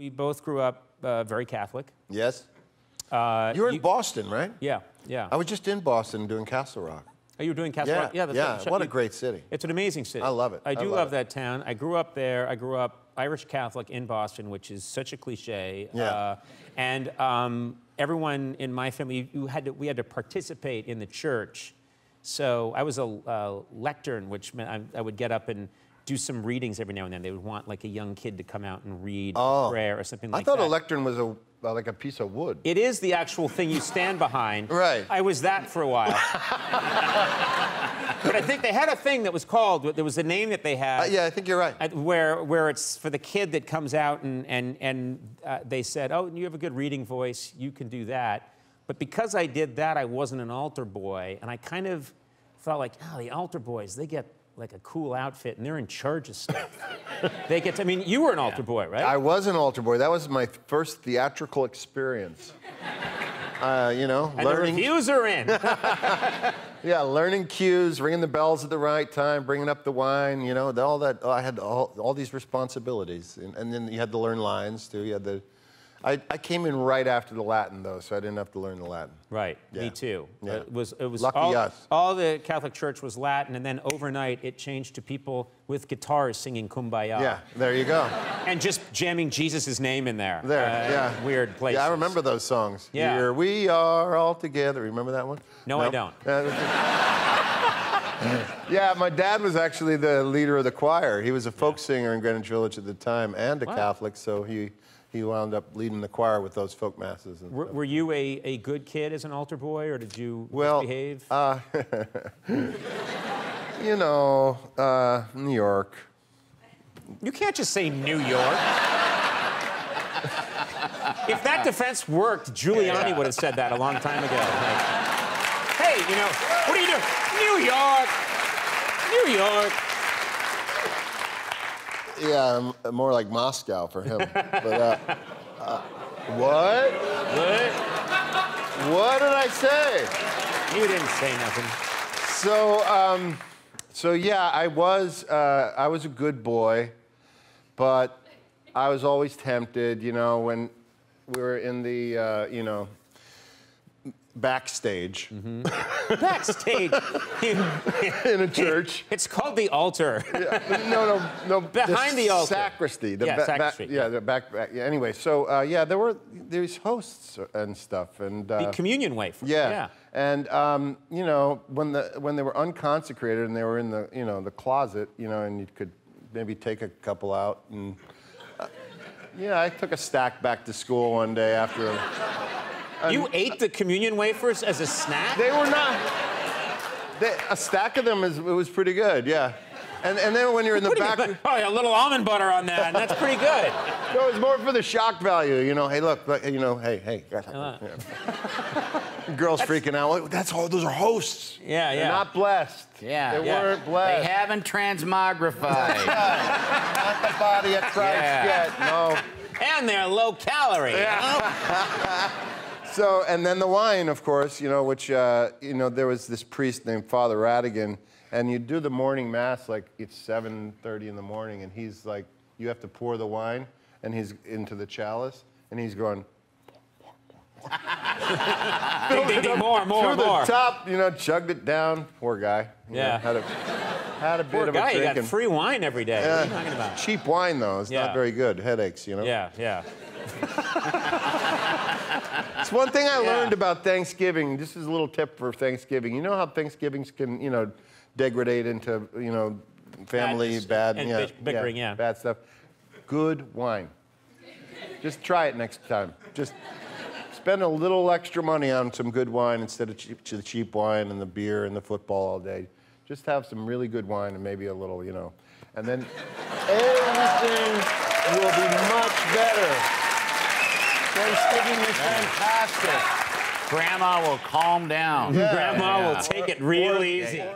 We both grew up very Catholic. Yes. You're in Boston, right? Yeah, yeah. I was just in Boston doing Castle Rock. Oh, you were doing Castle Rock? Yeah, that's right. What a great city. It's an amazing city. I love it. I do love that town. I grew up there. I grew up Irish Catholic in Boston, which is such a cliche. Yeah. Everyone in my family, we had to participate in the church. So I was a lectern, which meant I would get up and do some readings every now and then. They would want like a young kid to come out and read prayer or something like that. I thought a lectern was like a piece of wood. It is the actual thing you stand behind. Right. I was that for a while. But I think they had a thing that was called, there was a name that they had. Yeah, I think you're right. Where it's for the kid that comes out and they said, oh, you have a good reading voice, you can do that. But because I did that, I wasn't an altar boy, and I kind of felt like, oh, the altar boys, they get like a cool outfit, and they're in charge of stuff. They get to, I mean, you were an altar boy, right? I was an altar boy. That was my first theatrical experience. You know, and learning. The reviews are in. Yeah, learning cues, ringing the bells at the right time, bringing up the wine, you know, all that. I had all these responsibilities, and then you had to learn lines too. You had the. I came in right after the Latin, though, so I didn't have to learn the Latin. Right, yeah. Me too. Yeah. It was lucky us. All the Catholic Church was Latin, and then overnight it changed to people with guitars singing Kumbaya. Yeah, there you go. And just jamming Jesus' name in there. There, yeah. Weird places. Yeah, I remember those songs. Yeah. Here we are all together. Remember that one? No, I don't. Yeah, my dad was actually the leader of the choir. He was a folk singer in Greenwich Village at the time and a Catholic, so he wound up leading the choir with those folk masses. And were you a good kid as an altar boy, or did you misbehave? Well, you know, New York. You can't just say New York. If that defense worked, Giuliani would have said that a long time ago. Like, hey, you know, what do you do? New York, New York. Yeah, more like Moscow for him. But, what? What? What did I say? You didn't say nothing. So, yeah, I was a good boy, but I was always tempted. You know, when we were in the, you know, backstage. Mm-hmm. Backstage? In a church. It's called the altar. Yeah. No. Behind the altar. Sacristy. The sacristy. Yeah, the back. Yeah, anyway, so, yeah, there were these hosts and stuff. And, the communion wafer. Yeah. And, you know, when they were unconsecrated and they were in the, you know, the closet, you know, and you could maybe take a couple out. And, yeah, I took a stack back to school one day after you ate the communion wafers as a snack? They were not. A stack of them was pretty good, yeah. And then when you're in the back, oh yeah, a little almond butter on that, and that's pretty good. No, it was more for the shock value, you know. Hey, look, you know, hey. Yeah. Girls freaking out. That's all. Those are hosts. Yeah, yeah. They're not blessed. Yeah, they weren't blessed. They haven't transmogrified. Not the body of Christ yet. No. And they're low calorie. Yeah. You know? So, and then the wine, of course, you know, which, you know, there was this priest named Father Radigan, and you do the morning mass, like, it's 7:30 in the morning, and he's like, you have to pour the wine, and he's into the chalice, and he's going... more. The top, you know, chugged it down. Poor guy. Yeah. Had a bit of a drink. Poor guy, you got free wine every day. What are you talking about? Cheap wine, though. It's not very good. Headaches, you know? Yeah, yeah. It's one thing I learned about Thanksgiving. This is a little tip for Thanksgiving. You know how Thanksgivings can, you know, degrade into, you know, family bad stuff. Good wine. Just try it next time. Just spend a little extra money on some good wine instead of the cheap wine and the beer and the football all day. Just have some really good wine and maybe a little, you know, and then everything will be much better. Thanksgiving is fantastic. Grandma will calm down. Yeah. Grandma will take it real easy.